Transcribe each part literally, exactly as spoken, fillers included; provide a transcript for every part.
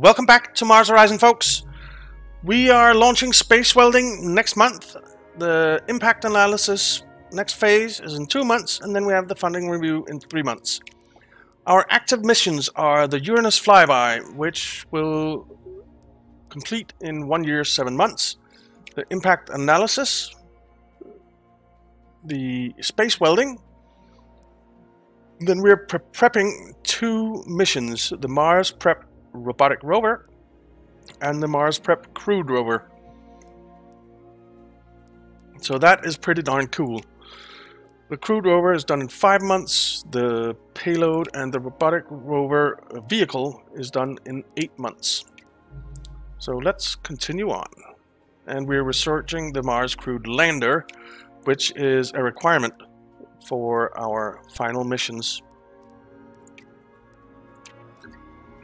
Welcome back to Mars Horizon, folks. We are launching space welding next month. The impact analysis next phase is in two months, and then we have the funding review in three months. Our active missions are the Uranus flyby, which will complete in one year, seven months. The impact analysis, the space welding. Then we're pre prepping two missions, the Mars Prep robotic rover and the Mars Prep crewed rover. So that is pretty darn cool. The crewed rover is done in five months, the payload and the robotic rover vehicle is done in eight months. So let's continue on. And we're researching the Mars crewed lander, which is a requirement for our final missions.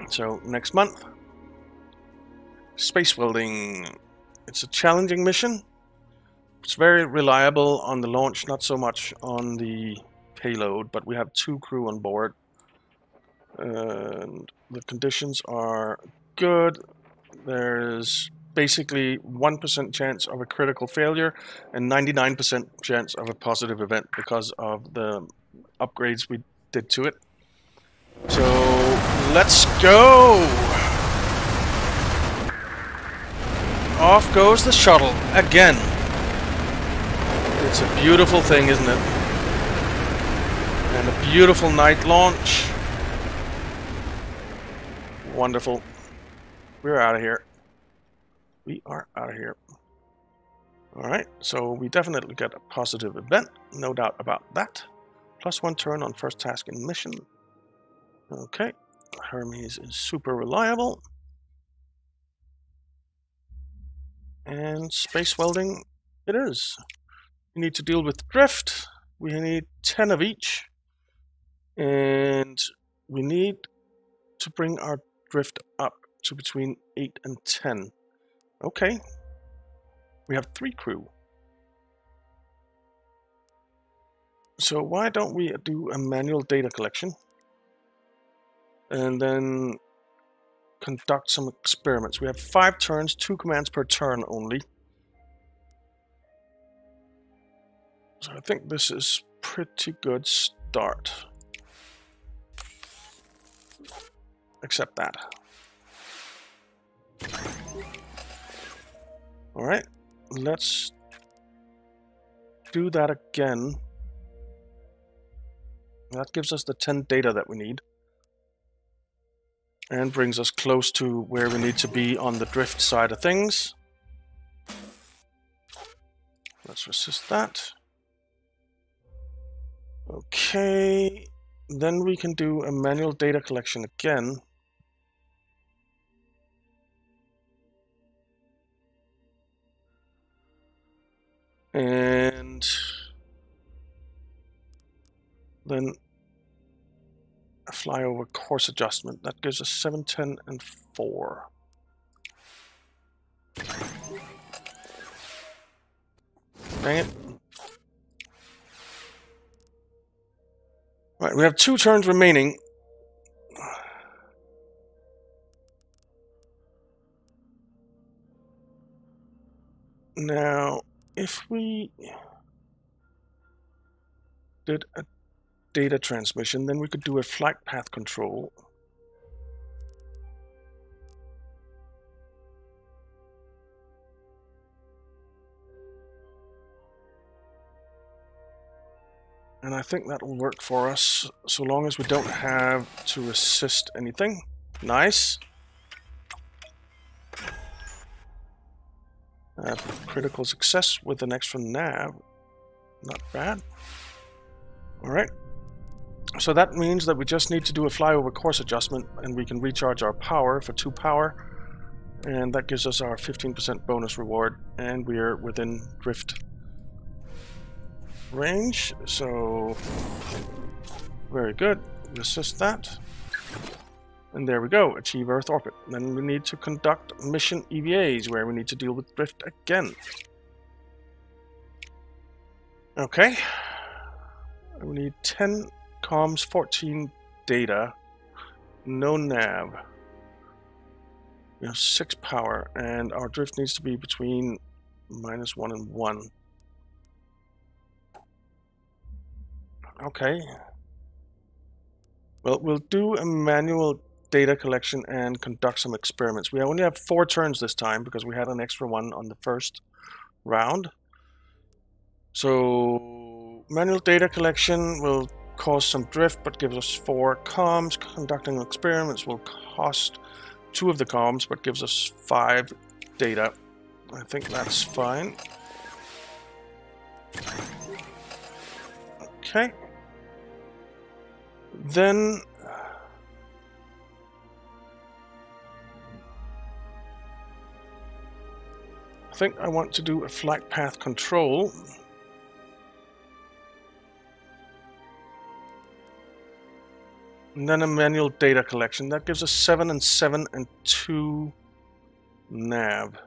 So next month, space welding. It's a challenging mission. It's very reliable on the launch, not so much on the payload, but we have two crew on board. And the conditions are good. There's basically one percent chance of a critical failure and ninety-nine percent chance of a positive event because of the upgrades we did to it. So let's go! Off goes the shuttle again. It's a beautiful thing, isn't it? And a beautiful night launch. Wonderful. We're out of here. We are out of here. Alright, so we definitely get a positive event. No doubt about that. Plus one turn on first task in mission. Okay. Hermes is super reliable. And space welding it is. We need to deal with drift. We need ten of each. And we need to bring our drift up to between eight and ten. Okay, we have three crew. So why don't we do a manual data collection and then conduct some experiments? We have five turns, two commands per turn only. So I think this is pretty good start. Accept that. All right, let's do that again. That gives us the ten data that we need and brings us close to where we need to be on the drift side of things. Let's resist that. Okay, then we can do a manual data collection again. And then a flyover course adjustment. That gives us seven, ten, and four. Dang it. Right, we have two turns remaining. Now, if we did a data transmission, then we could do a flight path control. And I think that will work for us, so long as we don't have to resist anything. Nice. Uh, critical success with an extra nav. Not bad. Alright. So that means that we just need to do a flyover course adjustment and we can recharge our power for two power. And that gives us our fifteen percent bonus reward. And we're within drift range. So, very good. Resist that. And there we go, achieve Earth orbit. Then we need to conduct mission E V As, where we need to deal with drift again. Okay. We need ten comms, fourteen data, no nav. We have six power, and our drift needs to be between minus one and one. Okay. Well, we'll do a manual data collection and conduct some experiments. We only have four turns this time because we had an extra one on the first round. So manual data collection will cause some drift, but gives us four comms. Conducting experiments will cost two of the comms, but gives us five data. I think that's fine. Okay. Then I think I want to do a flight path control. And then a manual data collection. That gives us seven and seven and two nav.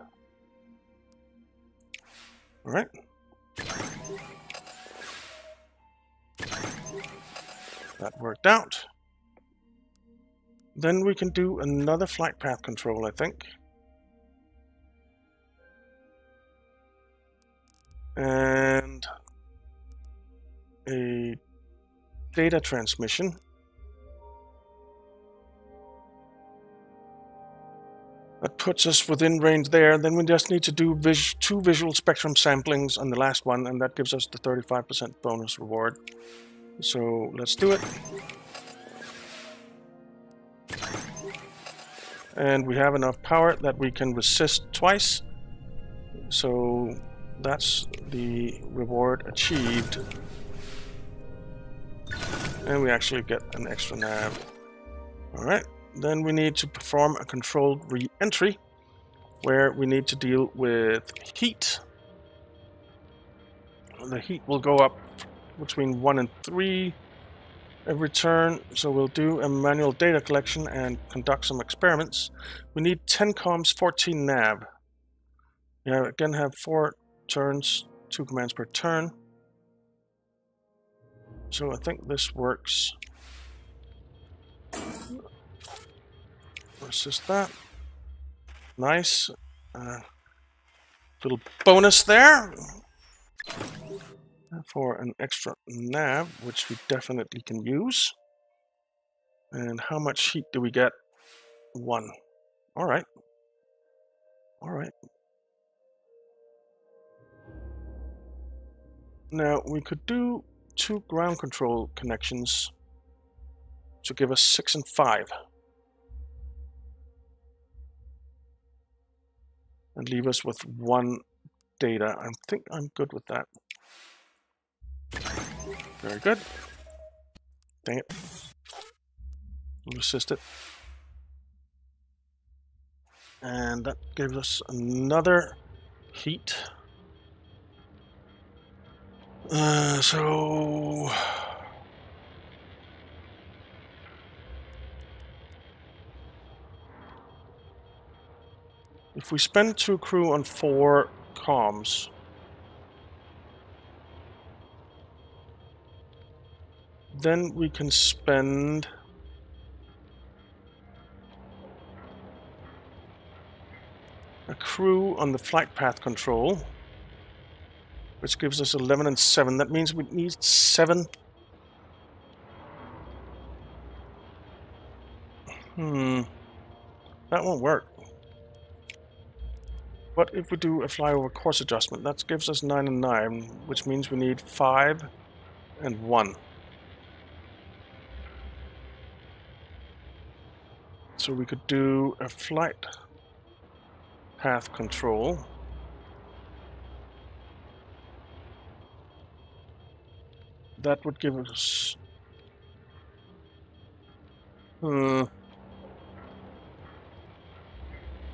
All right. That worked out. Then we can do another flight path control, I think. And a data transmission. That puts us within range there. Then we just need to do vis two visual spectrum samplings on the last one, and that gives us the thirty-five percent bonus reward. So let's do it. And we have enough power that we can resist twice. So that's the reward achieved. And we actually get an extra nav. All right. Then we need to perform a controlled re-entry, where we need to deal with heat. The heat will go up between one and three every turn, so we'll do a manual data collection and conduct some experiments. We need ten comms, fourteen nav. We again have four turns, two commands per turn. So I think this works. Resist that. Nice. Uh, little bonus there for an extra nav, which we definitely can use. And how much heat do we get? One. All right. All right. Now we could do two ground control connections to give us six and five. And leave us with one data. I think I'm good with that. Very good. Dang it. Resist it. And that gives us another heat. Uh, so... if we spend two crew on four comms, then we can spend a crew on the flight path control, which gives us eleven and seven. That means we need seven. Hmm. That won't work. But if we do a flyover course adjustment, that gives us nine and nine, which means we need five and one. So we could do a flight path control. That would give us... Uh,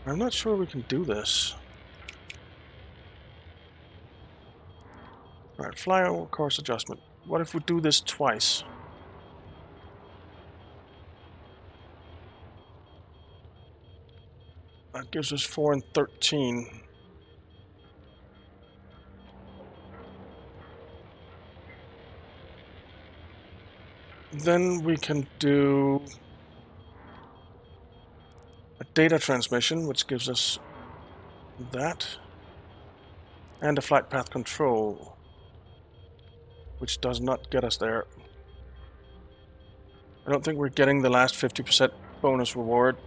I'm not sure we can do this. All right, flyover course adjustment. What if we do this twice? That gives us four and thirteen. Then we can do a data transmission, which gives us that, and a flight path control, which does not get us there. I don't think we're getting the last fifty percent bonus reward.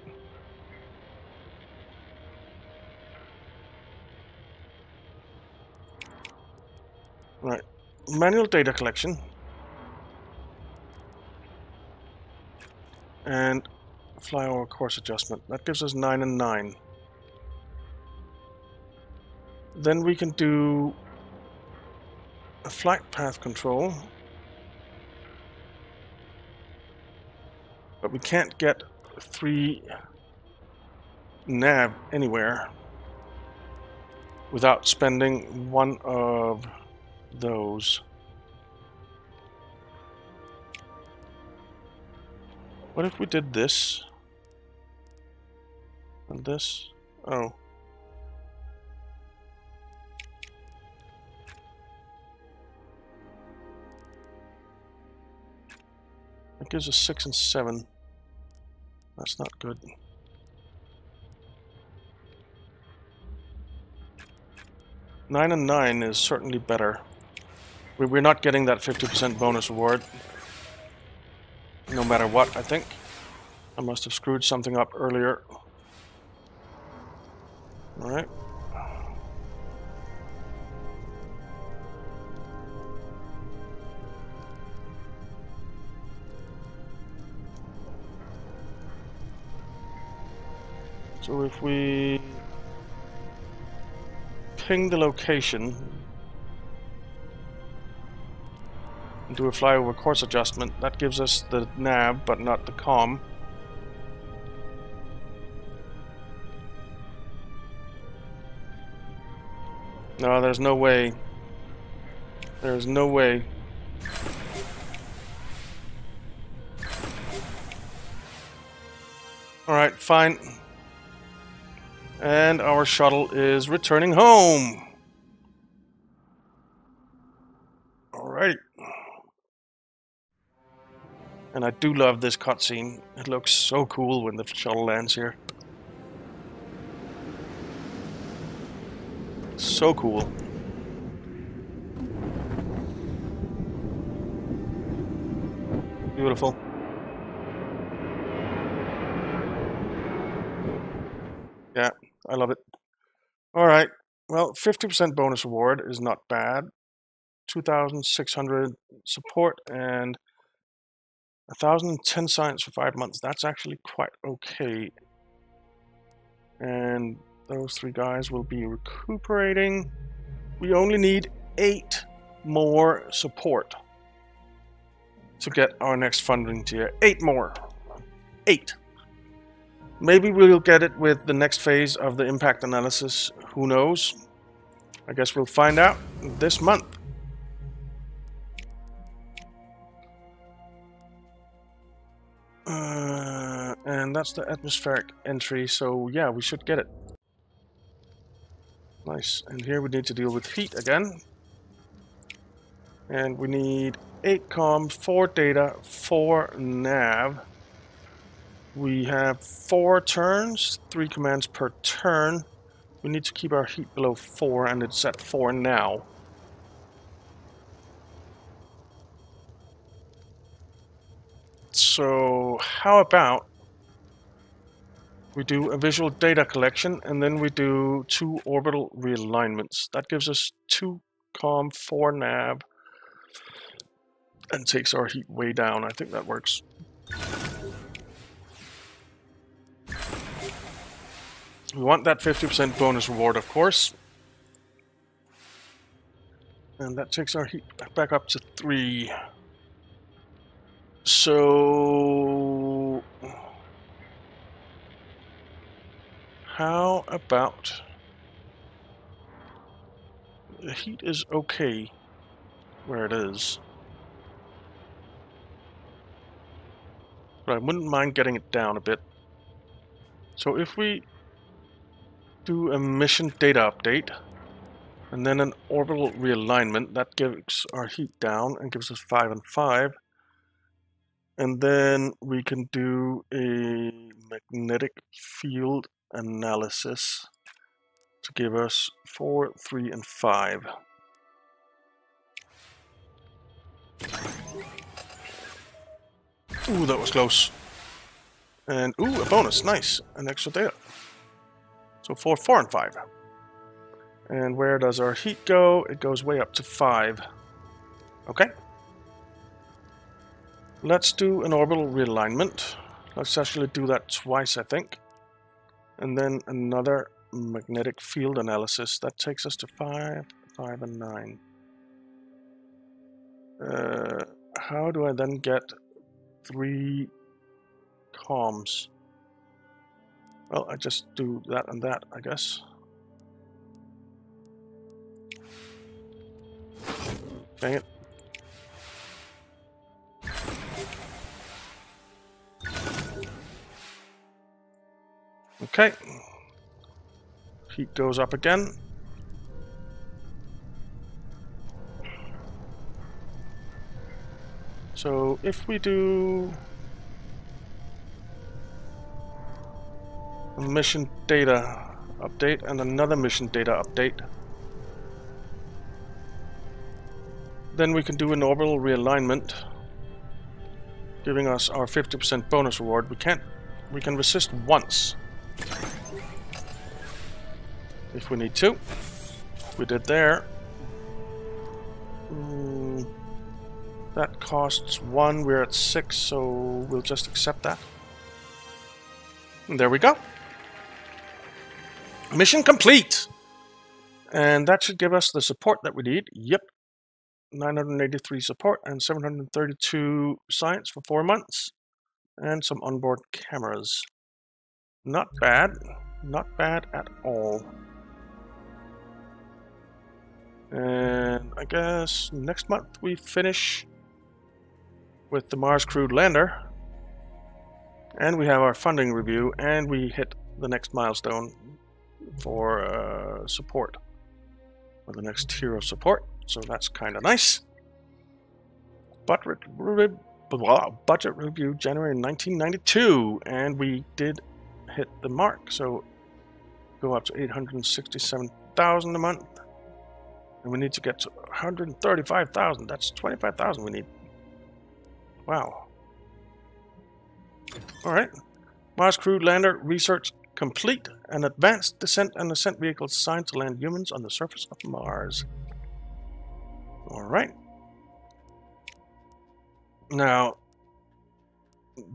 Right, manual data collection. And flyover course adjustment. That gives us nine and nine. Then we can do a flight path control. But we can't get three nav anywhere without spending one of those. What if we did this? And this? Oh. That gives us six and seven. That's not good. Nine and nine is certainly better. We're not getting that fifty percent bonus reward. No matter what, I think. I must have screwed something up earlier. Alright. So if we ping the location and do a flyover course adjustment, that gives us the nav but not the comm. No, there's no way. There's no way. Alright, fine. And our shuttle is returning home. And I do love this cutscene. It looks so cool when the shuttle lands here. So cool. Beautiful. Yeah, I love it. All right. Well, fifty percent bonus reward is not bad. two thousand six hundred support and one thousand ten science for five months. That's actually quite okay. And those three guys will be recuperating. We only need eight more support to get our next funding tier. Eight more. Eight. Maybe we'll get it with the next phase of the impact analysis. Who knows? I guess we'll find out this month. Uh, and that's the atmospheric entry, so yeah, we should get it. Nice. And here we need to deal with heat again. And we need eight comm, four data, four nav. We have four turns, three commands per turn. We need to keep our heat below four, and it's at four now. So how about we do a visual data collection and then we do two orbital realignments. That gives us two comm, four nav, and takes our heat way down. I think that works. We want that fifty percent bonus reward, of course. And that takes our heat back up to three. So, how about the heat is okay where it is, but I wouldn't mind getting it down a bit. So if we do a mission data update and then an orbital realignment, that gives our heat down and gives us five and five. And then we can do a magnetic field analysis to give us four, three, and five. Ooh, that was close. And ooh, a bonus, nice, an extra data. So four, four, and five. And where does our heat go? It goes way up to five. Okay. Let's do an orbital realignment. Let's actually do that twice, I think. And then another magnetic field analysis. That takes us to five, five, and nine. Uh, how do I then get three comms? Well, I just do that and that, I guess. Dang it. Okay. Heat goes up again. So if we do a mission data update and another mission data update, then we can do an orbital realignment, giving us our fifty percent bonus reward. We can't, we can resist once if we need to. We did there. Mm, that costs one. We're at six, so we'll just accept that. And there we go. Mission complete! And that should give us the support that we need. Yep. nine hundred eighty-three support and seven hundred thirty-two science for four months. And some onboard cameras. Not bad. Not bad at all. And I guess next month we finish with the Mars crewed lander. And we have our funding review, and we hit the next milestone for uh, support, for the next tier of support. So that's kind of nice. But re re blah, budget review January nineteen ninety-two, and we did hit the mark. So go up to eight hundred sixty-seven thousand a month. And we need to get to one hundred thirty-five thousand. That's twenty-five thousand we need. Wow. Alright. Mars crewed lander research complete. An advanced descent and ascent vehicle designed to land humans on the surface of Mars. Alright. Now,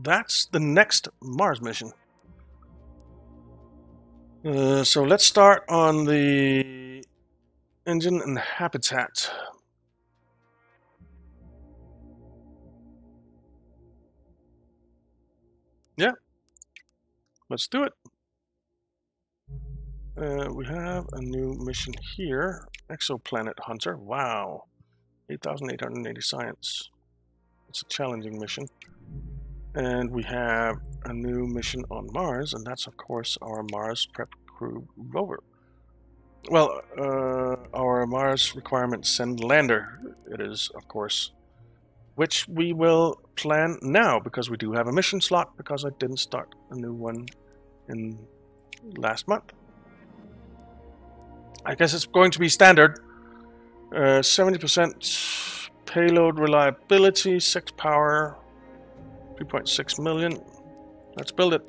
that's the next Mars mission. Uh, so let's start on the engine and habitat. Yeah, let's do it. Uh, we have a new mission here, Exoplanet Hunter. Wow, eight thousand eight hundred eighty science. It's a challenging mission. And we have a new mission on Mars, and that's, of course, our Mars Prep Crew rover. Well, uh, our Mars Requirement Send Lander, it is, of course, which we will plan now, because we do have a mission slot, because I didn't start a new one in last month. I guess it's going to be standard. Uh, seventy percent payload reliability, six power, three point six million. Let's build it.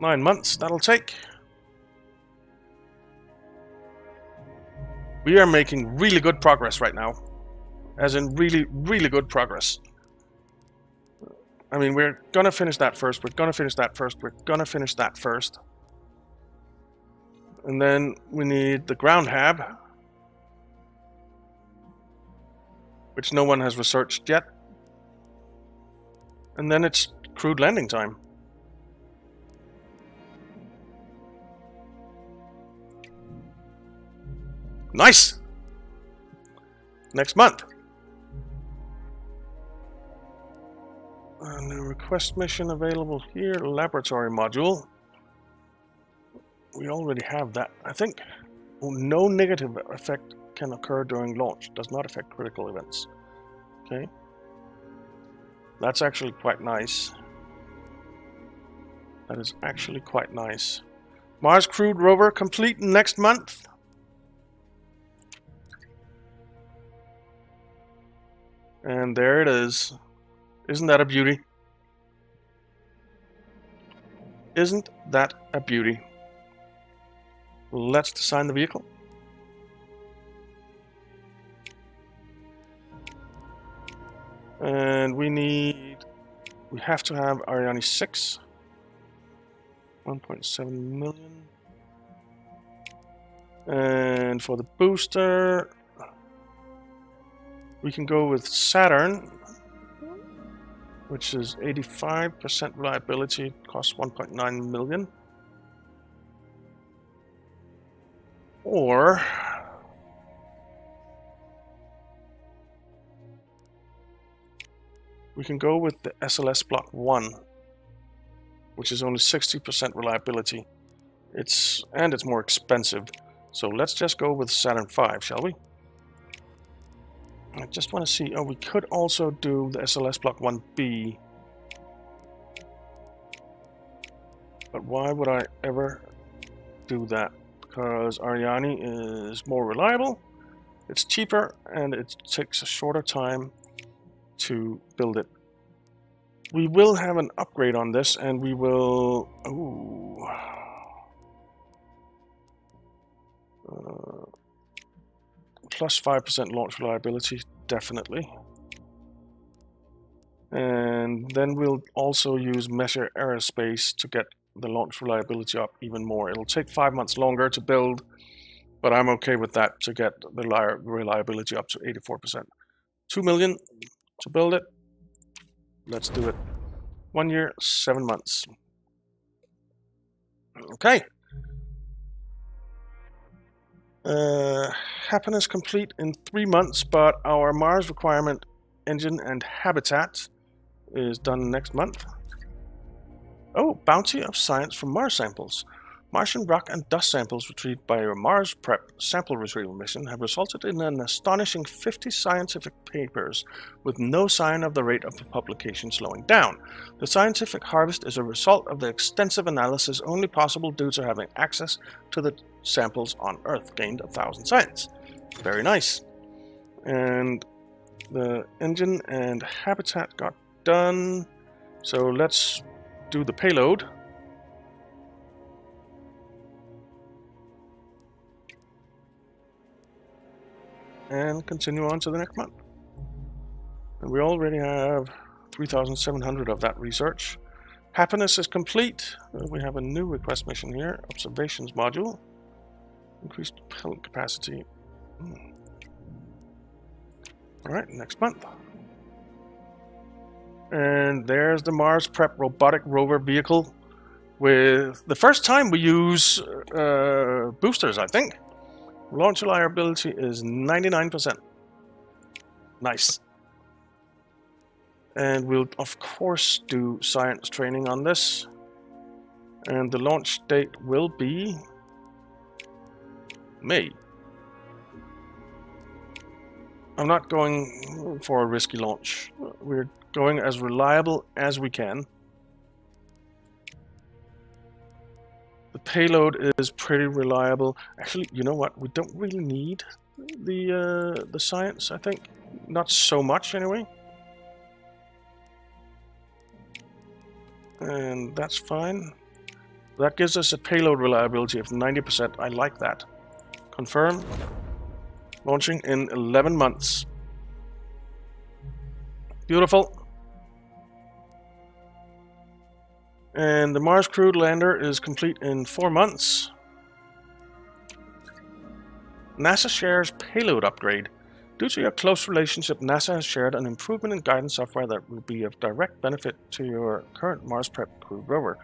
Nine months, that'll take. We are making really good progress right now. As in really, really good progress. I mean, we're gonna finish that first. We're gonna finish that first. We're gonna finish that first. And then we need the ground hab, which no one has researched yet. And then it's crewed landing time. Nice! Next month. A new request mission available here. Laboratory module. We already have that, I think. No negative effect can occur during launch. Does not affect critical events. Okay. That's actually quite nice. That is actually quite nice. Mars Crewed Rover complete next month. And there it is. Isn't that a beauty? Isn't that a beauty? Let's design the vehicle. And we need... we have to have Ariane six. one point seven million. And for the booster... we can go with Saturn, which is eighty-five percent reliability. It costs one point nine million. Or we can go with the S L S Block one, which is only sixty percent reliability. It's and it's more expensive. So let's just go with Saturn five, shall we? I just want to see. Oh, we could also do the S L S Block one B. But why would I ever do that? Because Ariane is more reliable, it's cheaper, and it takes a shorter time to build it. We will have an upgrade on this, and we will... Ooh. Uh, plus five percent launch reliability, definitely. And then we'll also use Messier Aerospace to get the launch reliability up even more. It'll take five months longer to build, but I'm okay with that to get the reliability up to eighty-four percent. two million to build it. Let's do it. One year, seven months. Okay. Uh, happiness complete in three months, but our Mars requirement engine and habitat is done next month. Oh, bounty of science from Mars samples. Martian rock and dust samples retrieved by your Mars Prep sample retrieval mission have resulted in an astonishing fifty scientific papers with no sign of the rate of publication slowing down. The scientific harvest is a result of the extensive analysis only possible due to having access to the samples on Earth. Gained a thousand science. Very nice. And the engine and habitat got done. So let's do the payload. And continue on to the next month. And we already have three thousand seven hundred of that research. Happiness is complete. We have a new request mission here. Observations module. Increased payload capacity. Mm. Alright, next month. And there's the Mars Prep robotic rover vehicle. With the first time we use uh, boosters, I think. Launch reliability is ninety-nine percent. Nice. And we'll, of course, do science training on this. And the launch date will be May. I'm not going for a risky launch. We're going as reliable as we can. The payload is pretty reliable. Actually, you know what? We don't really need the uh, the science, I think. Not so much, anyway. And that's fine. That gives us a payload reliability of ninety percent. I like that. Confirm. Launching in eleven months. Beautiful. And the Mars Crewed Lander is complete in four months. NASA shares payload upgrade. Due to your close relationship, NASA has shared an improvement in guidance software that will be of direct benefit to your current Mars Prep Crewed Rover.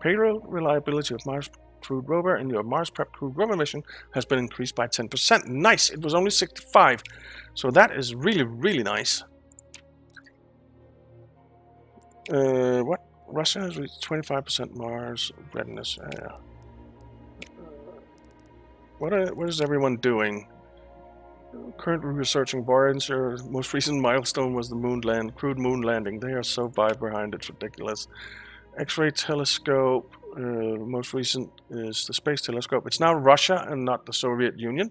Payload reliability of Mars Crewed Rover and your Mars Prep Crewed Rover mission has been increased by ten percent. Nice! It was only sixty-five. So that is really, really nice. Uh, what? Russia has reached twenty-five percent Mars readiness. Uh, what, are, what is everyone doing? currently researching Voyager. Most recent milestone was the moon land, crewed moon landing. They are so far behind, it's ridiculous. X-ray telescope, uh, most recent is the space telescope. It's now Russia and not the Soviet Union.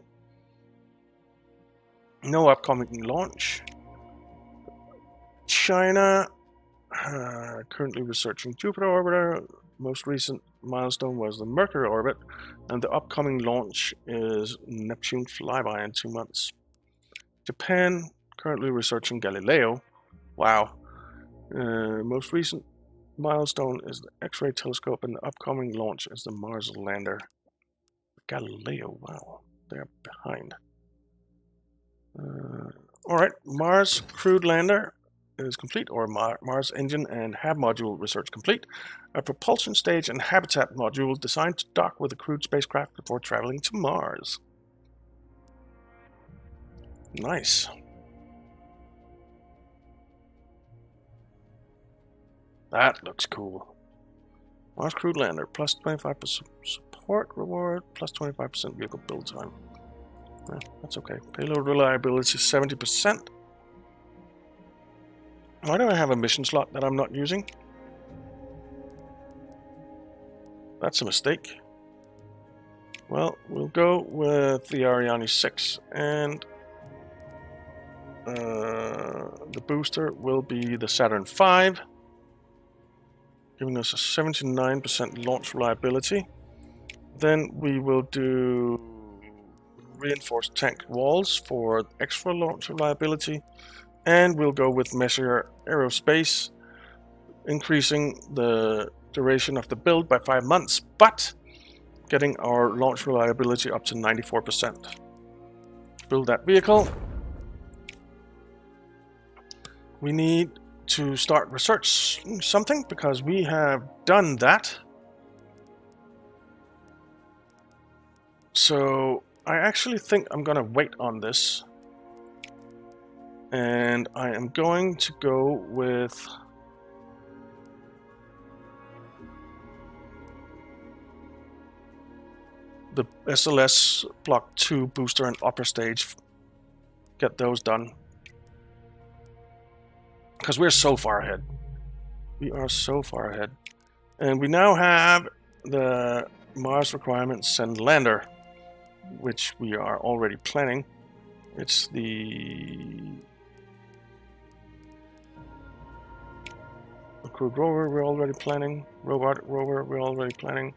No upcoming launch. China, uh, currently researching Jupiter orbiter. Most recent milestone was the Mercury orbit, and the upcoming launch is Neptune flyby in two months. Japan, currently researching Galileo. Wow. Uh, most recent milestone is the X-ray telescope, and the upcoming launch is the Mars lander. Galileo, wow, they're behind. Uh, Alright, Mars crewed lander is complete, or Mar Mars engine and H A B module research complete. A propulsion stage and habitat module designed to dock with a crewed spacecraft before traveling to Mars. Nice. That looks cool. Mars crewed lander, plus twenty-five percent support reward, plus twenty-five percent vehicle build time. Yeah, that's okay. Payload reliability is seventy percent. Why do I have a mission slot that I'm not using? That's a mistake. Well, we'll go with the Ariane six, and uh, the booster will be the Saturn five, giving us a seventy-nine percent launch reliability. Then we will do reinforced tank walls for extra launch reliability. And we'll go with Messier Aerospace, increasing the duration of the build by five months, but getting our launch reliability up to ninety-four percent. Build that vehicle. We need to start research something, because we have done that. So I actually think I'm going to wait on this. And I am going to go with the S L S Block two booster and upper stage. Get those done. Because we're so far ahead. We are so far ahead. And we now have the Mars requirements send lander, which we are already planning. It's the crewed rover, we're already planning. Robot rover, we're already planning.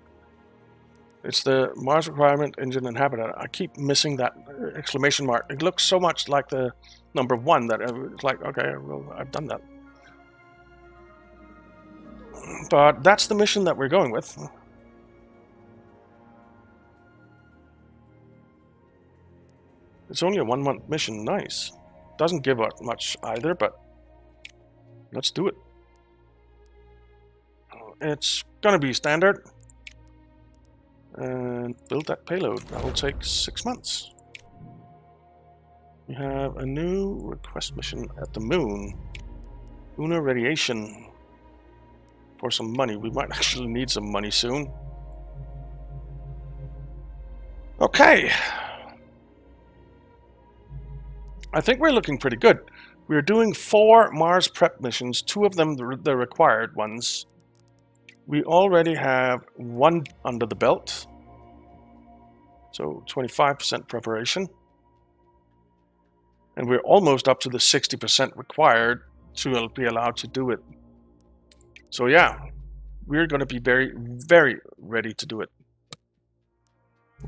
It's the Mars requirement engine and habitat. I keep missing that exclamation mark. It looks so much like the number one that it's like, okay, well, I've done that. But that's the mission that we're going with. It's only a one month mission. Nice. Doesn't give up much either, but let's do it. It's gonna be standard, and build that payload. That will take six months. We have a new request mission at the moon, lunar radiation, for some money. We might actually need some money soon. Okay, I think we're looking pretty good. We're doing four Mars prep missions, two of them the required ones. We already have one under the belt, so twenty-five percent preparation. And we're almost up to the sixty percent required to be allowed to do it. So yeah, we're going to be very, very ready to do it.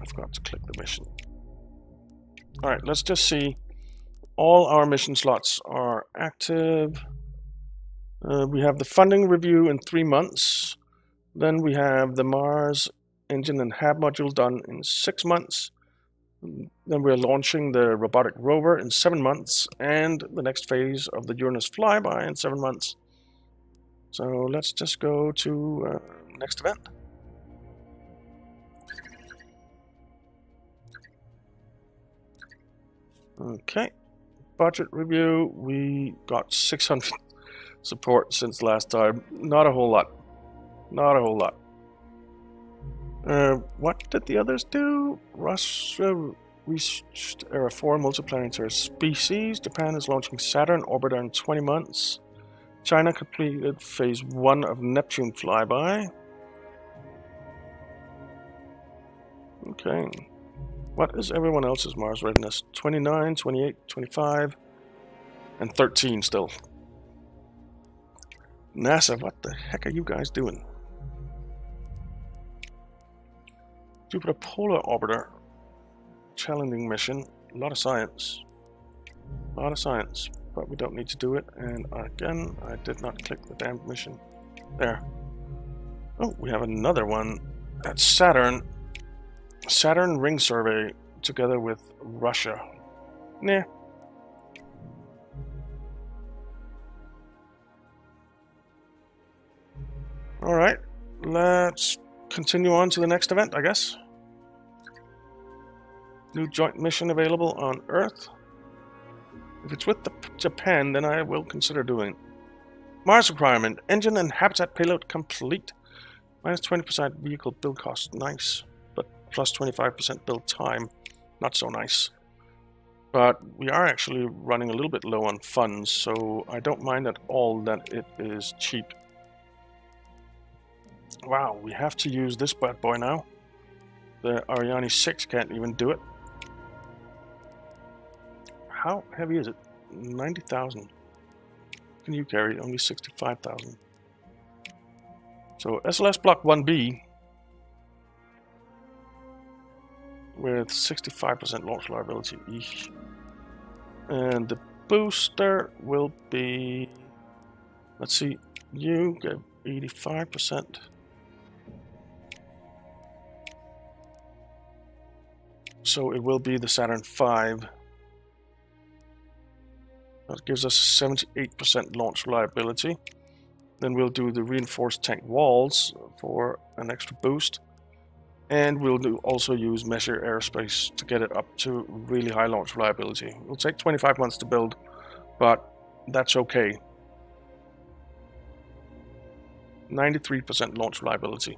I forgot to click the mission. All right, let's just see. All our mission slots are active. Uh, we have the funding review in three months. Then we have the Mars engine and H A B module done in six months. Then we're launching the robotic rover in seven months, and the next phase of the Uranus flyby in seven months. So let's just go to uh, next event. Okay, budget review. We got six hundred support since last time. Not a whole lot. Not a whole lot. Uh, what did the others do? Russia, researched era four multiplanetary species. Japan is launching Saturn orbiter in twenty months. China completed phase one of Neptune flyby. Okay. What is everyone else's Mars readiness? twenty-nine, twenty-eight, twenty-five, and thirteen still. NASA, what the heck are you guys doing? Jupiter Polar Orbiter. Challenging mission. A lot of science. A lot of science. But we don't need to do it. And again, I did not click the damn mission. There. Oh, we have another one. That's Saturn. Saturn Ring Survey together with Russia. Nah. Alright, let's continue on to the next event, I guess. New joint mission available on Earth. If it's with the Japan, then I will consider doing. Mars requirement. Engine and habitat payload complete. Minus twenty percent vehicle build cost. Nice. But plus twenty-five percent build time. Not so nice. But we are actually running a little bit low on funds, so I don't mind at all that it is cheap. Wow, we have to use this bad boy now. The Ariane six can't even do it. How heavy is it? ninety thousand. Can you carry only sixty-five thousand? So S L S Block one B with sixty-five percent launch liability. And the booster will be... Let's see, you get eighty-five percent. So it will be the Saturn five. That gives us seventy-eight percent launch reliability. Then we'll do the reinforced tank walls for an extra boost. And we'll do also use Messier Aerospace to get it up to really high launch reliability. It'll take twenty-five months to build, but that's okay. ninety-three percent launch reliability.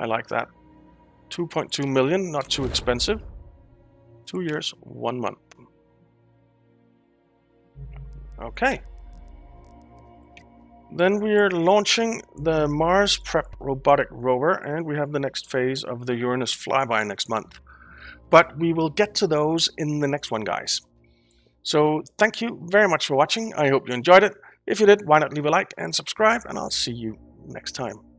I like that. two point two million, not too expensive. Two years, one month. Okay. Then we are launching the Mars Prep robotic rover, and we have the next phase of the Uranus flyby next month. But we will get to those in the next one, guys. So thank you very much for watching. I hope you enjoyed it. If you did, why not leave a like and subscribe, and I'll see you next time.